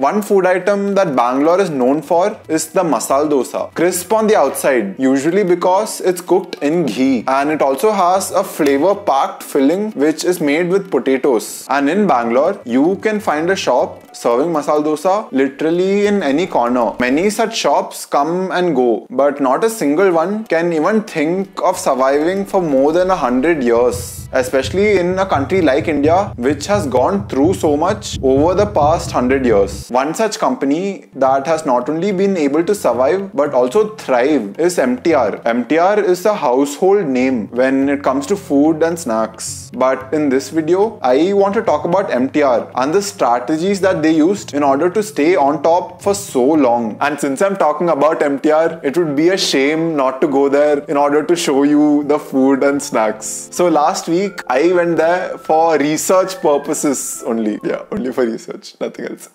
One food item that Bangalore is known for is the Masala Dosa. Crisp on the outside, usually because it's cooked in ghee, and it also has a flavor-packed filling which is made with potatoes. And in Bangalore, you can find a shop serving Masala Dosa literally in any corner. Many such shops come and go, but not a single one can even think of surviving for more than 100 years, especially in a country like India, which has gone through so much over the past 100 years. One such company that has not only been able to survive but also thrive is MTR. MTR is a household name when it comes to food and snacks. But in this video, I want to talk about MTR and the strategies that they used in order to stay on top for so long. And since I'm talking about MTR, it would be a shame not to go there in order to show you the food and snacks. So last week, I went there for research purposes only. Yeah, only for research, nothing else.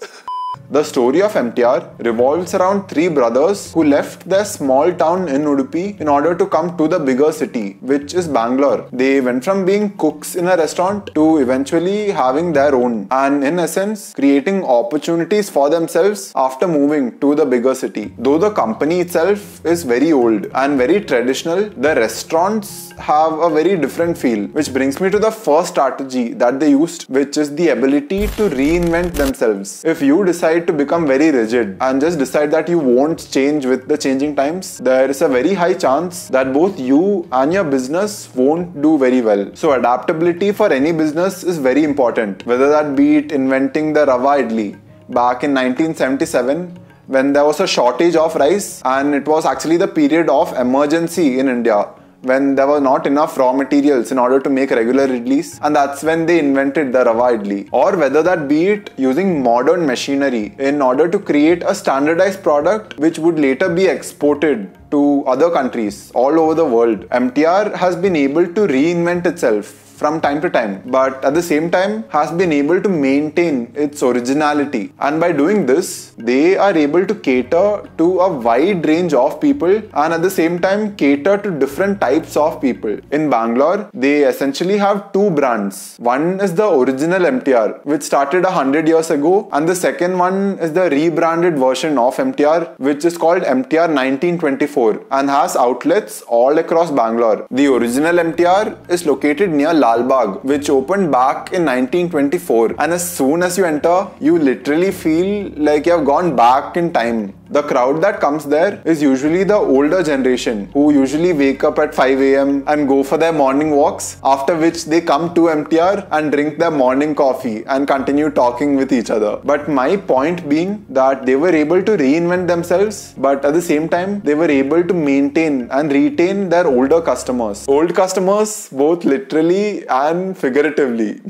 The story of MTR revolves around three brothers who left their small town in Udupi in order to come to the bigger city, which is Bangalore. They went from being cooks in a restaurant to eventually having their own, and in essence creating opportunities for themselves after moving to the bigger city. Though the company itself is very old and very traditional, the restaurants have a very different feel, which brings me to the first strategy that they used, which is the ability to reinvent themselves. If you decide to become very rigid and just decide that you won't change with the changing times, there is a very high chance that both you and your business won't do very well. So adaptability for any business is very important, whether that be it inventing the Rava Idli back in 1977 when there was a shortage of rice, and it was actually the period of emergency in India when there were not enough raw materials in order to make regular idlis, and that's when they invented the Rava Idli. Or whether that be it using modern machinery in order to create a standardized product which would later be exported to other countries all over the world. MTR has been able to reinvent itself from time to time, but at the same time has been able to maintain its originality. And by doing this, they are able to cater to a wide range of people and at the same time cater to different types of people. In Bangalore, they essentially have two brands. One is the original MTR, which started 100 years ago, and the second one is the rebranded version of MTR, which is called MTR 1924 and has outlets all across Bangalore. The original MTR is located near Lal Bagh, which opened back in 1924, and as soon as you enter, you literally feel like you have gone back in time. The crowd that comes there is usually the older generation who usually wake up at 5 AM and go for their morning walks, after which they come to MTR and drink their morning coffee and continue talking with each other. But my point being that they were able to reinvent themselves, but at the same time they were able to maintain and retain their older customers. Old customers, both literally and figuratively.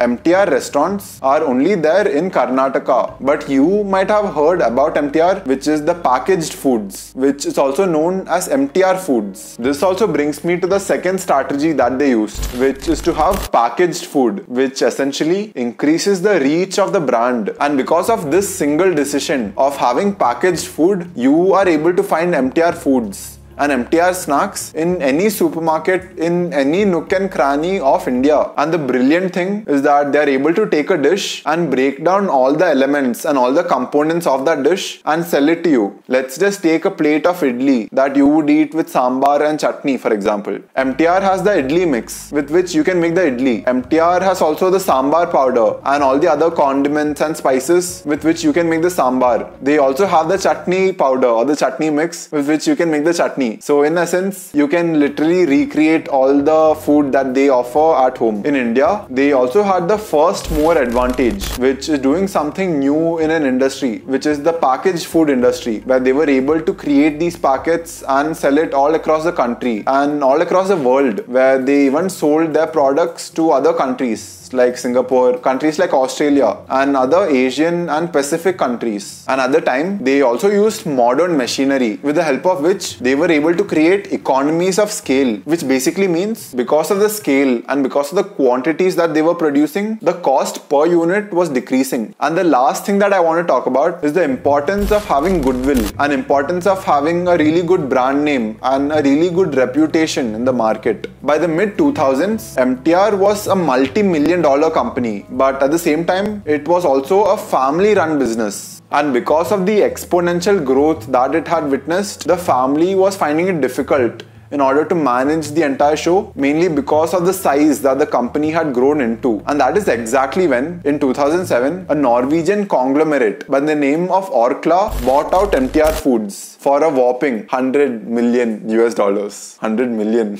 MTR restaurants are only there in Karnataka, but you might have heard about MTR, which is the packaged foods, which is also known as MTR foods. This also brings me to the second strategy that they used, which is to have packaged food, which essentially increases the reach of the brand. And because of this single decision of having packaged food, you are able to find MTR foods and MTR snacks in any supermarket, in any nook and cranny of India. And the brilliant thing is that they are able to take a dish and break down all the elements and all the components of that dish and sell it to you. Let's just take a plate of idli that you would eat with sambar and chutney, for example. MTR has the idli mix with which you can make the idli. MTR has also the sambar powder and all the other condiments and spices with which you can make the sambar. They also have the chutney powder or the chutney mix with which you can make the chutney. So in essence, you can literally recreate all the food that they offer at home. In India, they also had the first mover advantage, which is doing something new in an industry, which is the packaged food industry, where they were able to create these packets and sell it all across the country and all across the world, where they even sold their products to other countries like Singapore, countries like Australia, and other Asian and Pacific countries. And at the time, they also used modern machinery, with the help of which they were able to create economies of scale, which basically means because of the scale and because of the quantities that they were producing, the cost per unit was decreasing. And the last thing that I want to talk about is the importance of having goodwill and importance of having a really good brand name and a really good reputation in the market. By the mid-2000s, MTR was a multi-million-dollar company, but at the same time, it was also a family-run business. And because of the exponential growth that it had witnessed, the family was finding it difficult in order to manage the entire show, mainly because of the size that the company had grown into. And that is exactly when, in 2007, a Norwegian conglomerate by the name of Orkla bought out MTR Foods for a whopping $100 million. 100 million.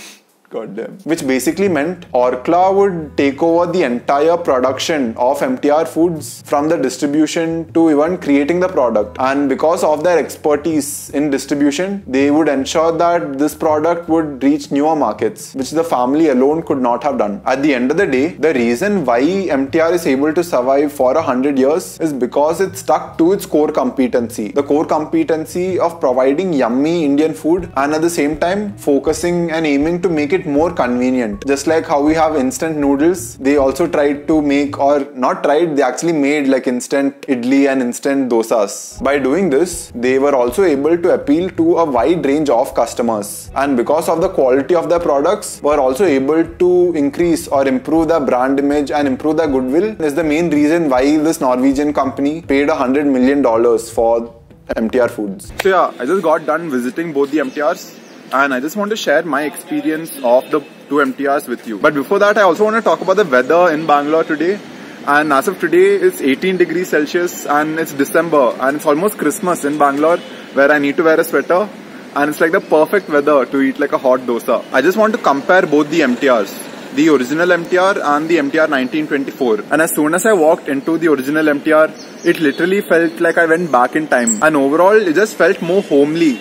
Goddamn. Which basically meant Orkla would take over the entire production of MTR Foods, from the distribution to even creating the product. And because of their expertise in distribution, they would ensure that this product would reach newer markets, which the family alone could not have done. At the end of the day, the reason why MTR is able to survive for 100 years is because it stuck to its core competency. The core competency of providing yummy Indian food and at the same time focusing and aiming to make it more convenient. Just like how we have instant noodles, they also tried to make, or not tried, they actually made like instant idli and instant dosas. By doing this, they were also able to appeal to a wide range of customers, and because of the quality of their products, were also able to increase or improve their brand image and improve their goodwill. This is the main reason why this Norwegian company paid $100 million for MTR Foods. So yeah, I just got done visiting both the MTRs. And I just want to share my experience of the two MTRs with you. But before that, I also want to talk about the weather in Bangalore today. And as of today, it's 18 degrees Celsius and it's December. And it's almost Christmas in Bangalore, where I need to wear a sweater. And it's like the perfect weather to eat like a hot dosa. I just want to compare both the MTRs, the original MTR and the MTR 1924. And as soon as I walked into the original MTR, it literally felt like I went back in time. And overall, it just felt more homely,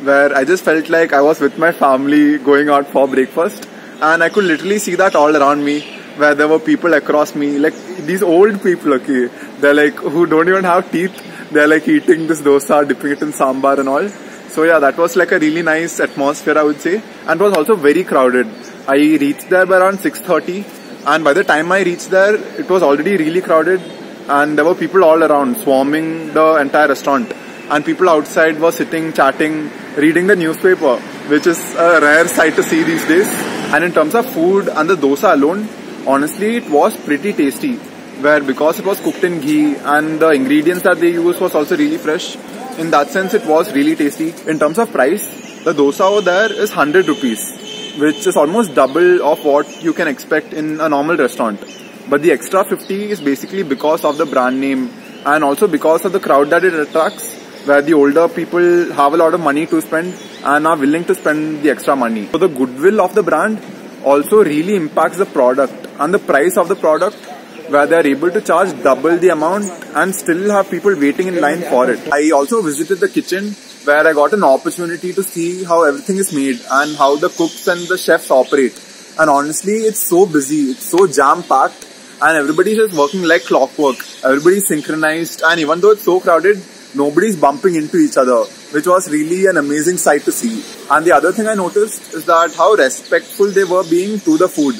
where I just felt like I was with my family going out for breakfast. And I could literally see that all around me, where there were people across me, like these old people, okay, they're like, who don't even have teeth, they're like eating this dosa, dipping it in sambar and all. So yeah, that was like a really nice atmosphere, I would say. And it was also very crowded. I reached there by around 6:30, and by the time I reached there, it was already really crowded, and there were people all around swarming the entire restaurant. And people outside were sitting, chatting, reading the newspaper, which is a rare sight to see these days. And in terms of food and the dosa alone, honestly, it was pretty tasty, where because it was cooked in ghee and the ingredients that they used was also really fresh, in that sense, it was really tasty. In terms of price, the dosa over there is 100 rupees, which is almost double of what you can expect in a normal restaurant. But the extra 50 is basically because of the brand name and also because of the crowd that it attracts, where the older people have a lot of money to spend and are willing to spend the extra money. So the goodwill of the brand also really impacts the product and the price of the product, where they are able to charge double the amount and still have people waiting in line for it. I also visited the kitchen, where I got an opportunity to see how everything is made and how the cooks and the chefs operate. And honestly, it's so busy, it's so jam-packed, and everybody's just working like clockwork. Everybody's synchronized, and even though it's so crowded, nobody's bumping into each other, which was really an amazing sight to see. And the other thing I noticed is that how respectful they were being to the food,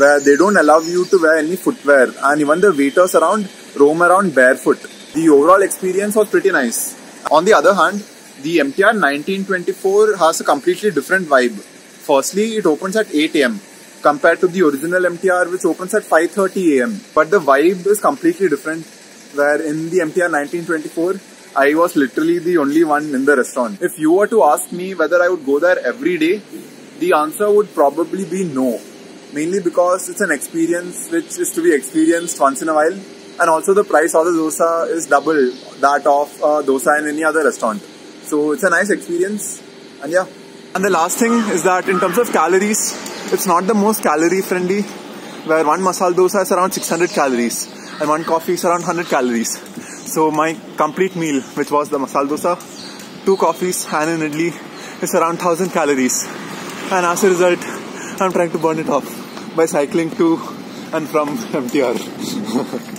where they don't allow you to wear any footwear, and even the waiters around roam around barefoot. The overall experience was pretty nice. On the other hand, the MTR 1924 has a completely different vibe. Firstly, it opens at 8 AM compared to the original MTR, which opens at 5:30 AM. But the vibe is completely different, where in the MTR 1924, I was literally the only one in the restaurant. If you were to ask me whether I would go there every day, the answer would probably be no. Mainly because it's an experience which is to be experienced once in a while. And also the price of the dosa is double that of dosa in any other restaurant. So it's a nice experience. And yeah. And the last thing is that in terms of calories, it's not the most calorie friendly, where one masala dosa is around 600 calories and one coffee is around 100 calories. So my complete meal, which was the masala dosa, two coffees and an idli, is around 1000 calories. And as a result, I'm trying to burn it off by cycling to and from MTR.